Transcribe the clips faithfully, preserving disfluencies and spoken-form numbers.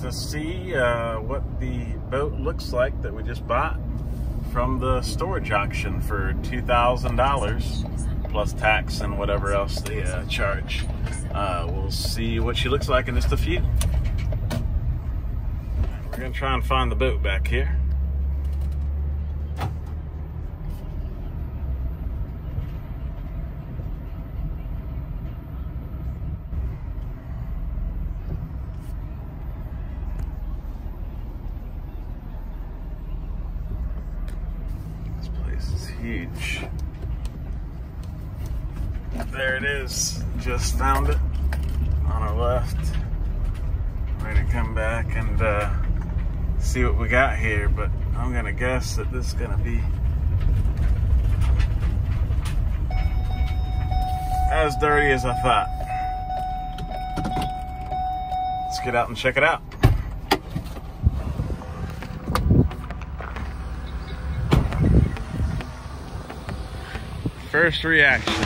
to see uh, what the boat looks like that we just bought from the storage auction for two thousand dollars plus tax and whatever else they uh, charge. Uh, we'll see what she looks like in just a few. We're gonna try and find the boat back here. Huge. There it is. Just found it on our left. Ready to come back and uh, see what we got here, but I'm gonna guess that this is gonna be as dirty as I thought. Let's get out and check it out. First reactions.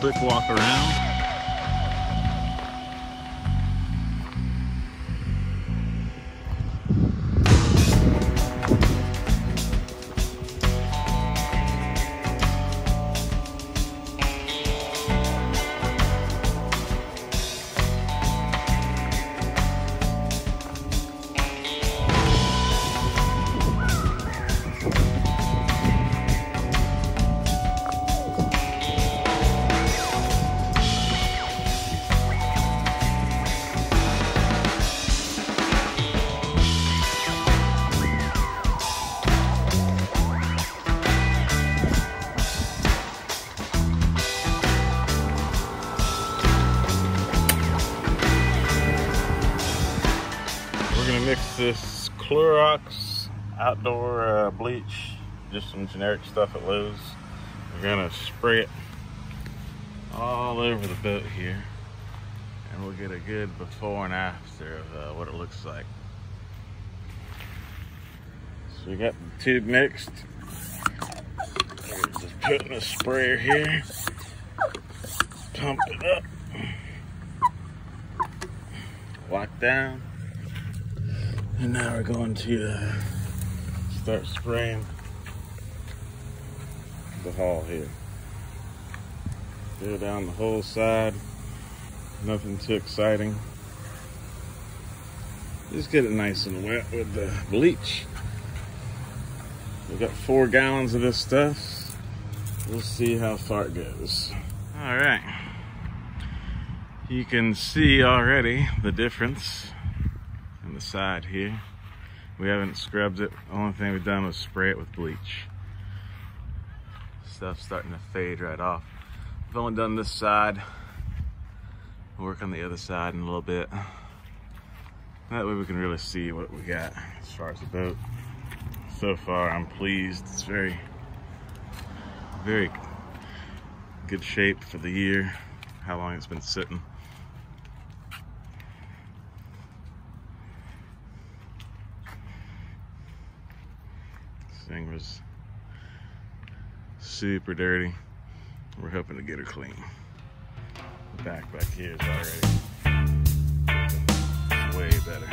Quick walk around. Mix this Clorox outdoor uh, bleach, just some generic stuff at Lowe's. We're gonna spray it all over the boat here, and we'll get a good before and after of uh, what it looks like. So we got the tube mixed. We're just putting a sprayer here, pump it up, lock down. And now we're going to uh, start spraying the hall here. Go down the whole side. Nothing too exciting. Just get it nice and wet with the bleach. We've got four gallons of this stuff. We'll see how far it goes. All right. You can see already the difference in the side here. We haven't scrubbed it. Only thing we've done was spray it with bleach. Stuff's starting to fade right off. I've only done this side. We'll work on the other side in a little bit. That way we can really see what we got as far as the boat. So far, I'm pleased. It's very, very good shape for the year, how long it's been sitting. This thing was super dirty. We're hoping to get her clean. The back back here is already way better.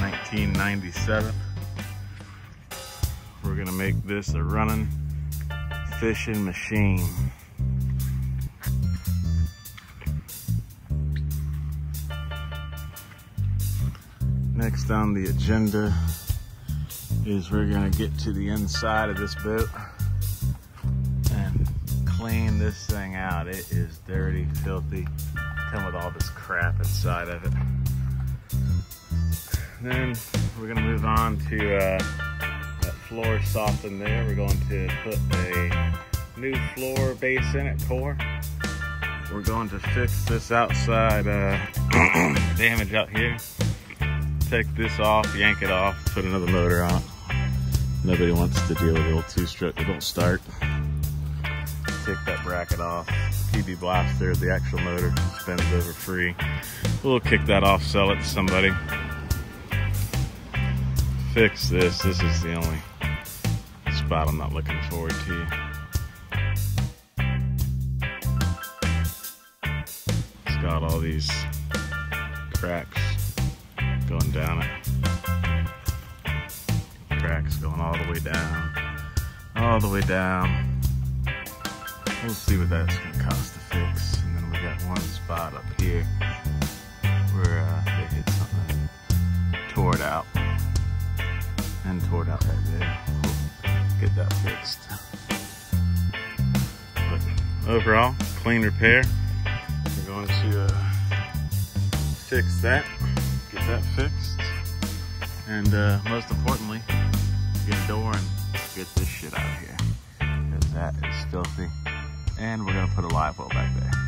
nineteen ninety-seven. We're gonna make this a running fishing machine. Next on the agenda is we're gonna get to the inside of this boat and clean this thing out. It is dirty, filthy, come with all this crap inside of it. Then we're gonna move on to uh, that floor soften there. We're going to put a new floor base in it, core. We're going to fix this outside uh, damage out here. Take this off, yank it off, put another motor on. Nobody wants to deal with the old two-stroke that don't start. Take that bracket off. P B Blaster, the actual motor, spins over free. We'll kick that off, sell it to somebody. Fix this. This is the only spot I'm not looking forward to. It's got all these cracks going down it. Cracks going all the way down. All the way down. We'll see what that's going to cost to fix. And then we got one spot up here where uh, they hit something, tore it out. And tore it out that day. Get that fixed. But overall, clean repair. We're going to uh, fix that, get that fixed, and uh, most importantly, get a door and get this shit out of here, because that is filthy. And we're gonna put a live well back there.